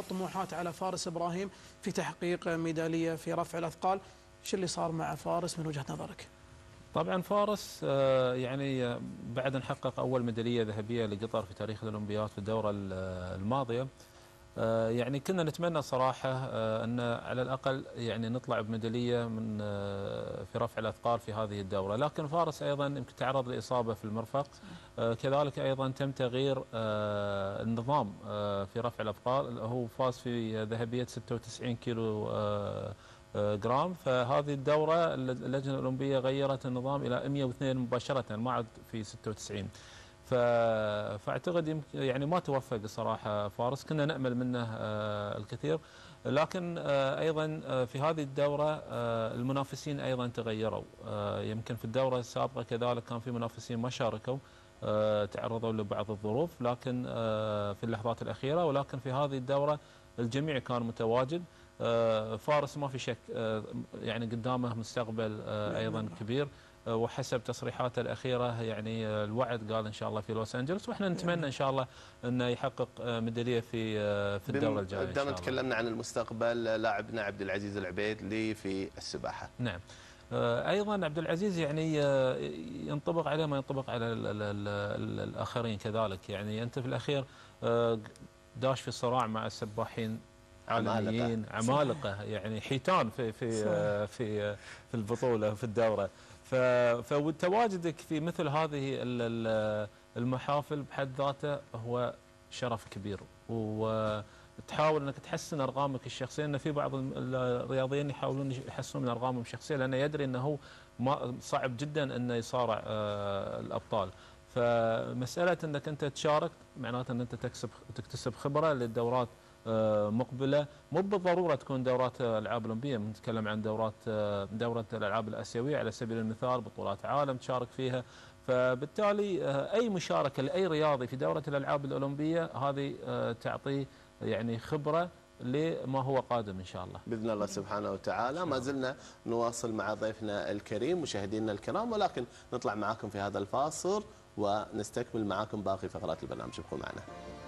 والطموحات على فارس إبراهيم في تحقيق ميدالية في رفع الأثقال. شو اللي صار مع فارس من وجهة نظرك؟ طبعا فارس يعني بعد أن حقق أول ميدالية ذهبية لقطر في تاريخ الأولمبياد في الدورة الماضية، يعني كنا نتمنى صراحة أن على الأقل يعني نطلع بميدالية من في رفع الأثقال في هذه الدورة، لكن فارس أيضا يمكن تعرض لإصابة في المرفق، كذلك أيضا تم تغيير النظام في رفع الأثقال. هو فاز في ذهبية 96 كيلو جرام، فهذه الدورة اللجنة الأولمبية غيرت النظام إلى 102 مباشرة، ما عاد في 96. فاعتقد يعني ما توفق الصراحه فارس، كنا نأمل منه الكثير، لكن ايضا في هذه الدوره المنافسين ايضا تغيروا. يمكن في الدوره السابقه كذلك كان في منافسين ما شاركوا، تعرضوا لبعض الظروف لكن في اللحظات الاخيره، ولكن في هذه الدوره الجميع كان متواجد. فارس ما في شك يعني قدامه مستقبل ايضا كبير، وحسب تصريحاته الأخيرة يعني الوعد قال إن شاء الله في لوس أنجلوس، وإحنا نتمنى إن شاء الله أنه يحقق ميدالية في الدورة الجاية. دام تكلمنا عن المستقبل، لاعبنا عبد العزيز العبيد لي في السباحة. نعم، أيضا عبد العزيز يعني ينطبق عليه ما ينطبق على الآخرين كذلك، يعني أنت في الأخير داش في صراع مع السباحين عالميين عمالقة، يعني حيتان في في في في, في البطولة في الدورة، فتواجدك في مثل هذه المحافل بحد ذاته هو شرف كبير، وتحاول انك تحسن ارقامك الشخصيه. ان في بعض الرياضيين يحاولون يحسنون من ارقامهم الشخصيه لانه يدري انه صعب جدا انه يصارع الابطال، فمساله انك انت تشارك معناته ان انت تكتسب خبره للدورات مقبله، مو بالضروره تكون دورات العاب اولمبيه، نتكلم عن دوره الالعاب الاسيويه على سبيل المثال، بطولات عالم تشارك فيها، فبالتالي اي مشاركه لاي رياضي في دوره الالعاب الاولمبيه هذه تعطيه يعني خبره لما هو قادم إن شاء الله بإذن الله سبحانه وتعالى. ما زلنا نواصل مع ضيفنا الكريم مشاهدينا الكرام، ولكن نطلع معاكم في هذا الفاصل ونستكمل معاكم باقي فقرات البرنامج، ابقوا معنا.